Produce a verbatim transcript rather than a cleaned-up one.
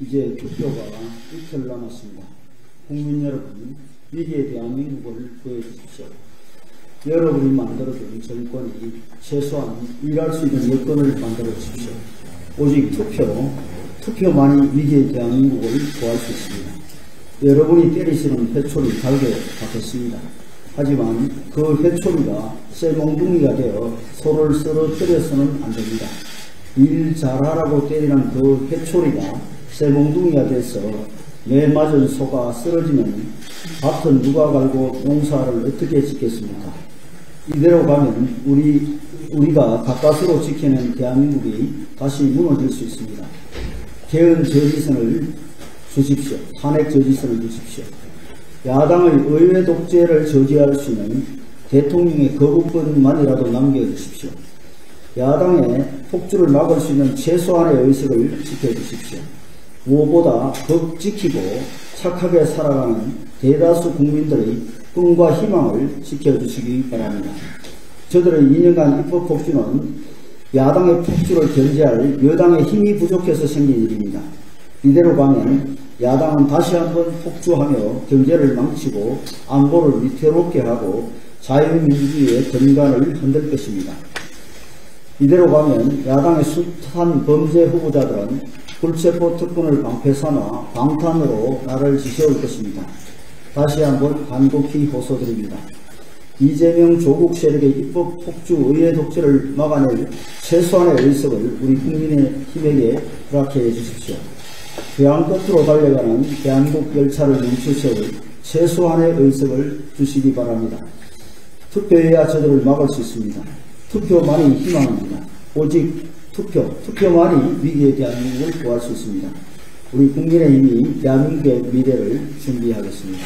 이제 투표가 이틀 남았습니다. 국민 여러분, 미래의 대한민국을 구해주십시오. 여러분이 만들어준 정권이 최소한 일할 수 있는 여건을 만들어주십시오. 오직 투표, 투표만이 미래의 대한민국을 구할 수 있습니다. 여러분이 때리시는 회초리 달게 바꿨습니다. 하지만 그 회초리가 쇠몽둥이가 되어 소를 쓰러뜨려서는 안 됩니다. 일 잘하라고 때리는 그 회초리가 쇠몽둥이가 돼서 매 맞은 소가 쓰러지면 밭은 누가 갈고 농사를 어떻게 짓겠습니까? 이대로 가면 우리, 우리가 가까스로 지키는 대한민국이 다시 무너질 수 있습니다. 개헌 저지선을 주십시오. 탄핵 저지선을 주십시오. 야당의 의회 독재를 저지할 수 있는 대통령의 거부권만이라도 남겨주십시오. 야당의 폭주를 막을 수 있는 최소한의 의석을 지켜주십시오. 무엇보다 법 지키고 착하게 살아가는 대다수 국민들의 꿈과 희망을 지켜주시기 바랍니다. 저들의 이 년간 입법 폭주는 야당의 폭주를 견제할 여당의 힘이 부족해서 생긴 일입니다. 이대로 가면 야당은 다시 한번 폭주하며 경제를 망치고 안보를 위태롭게 하고 자유민주주의의 근간을 흔들 것입니다. 이대로 가면 야당의 숱한 범죄 후보자들은 불체포 특권을 방패 삼아 방탄으로 나를 지켜올 것입니다. 다시 한번 간곡히 호소드립니다. 이재명 조국 세력의 입법 폭주 의회 독재를 막아낼 최소한의 의석을 우리 국민의힘에게 부탁해 주십시오. 대한 끝으로 달려가는 대한민국 열차를 멈추세울 최소한의 의석을 주시기 바랍니다. 투표해야 저들을 막을 수 있습니다. 투표만이 희망입니다. 오직 투표, 투표만이 위기에 대한민국을 구할 수 있습니다. 우리 국민의힘이 대한민국의 미래를 준비하겠습니다.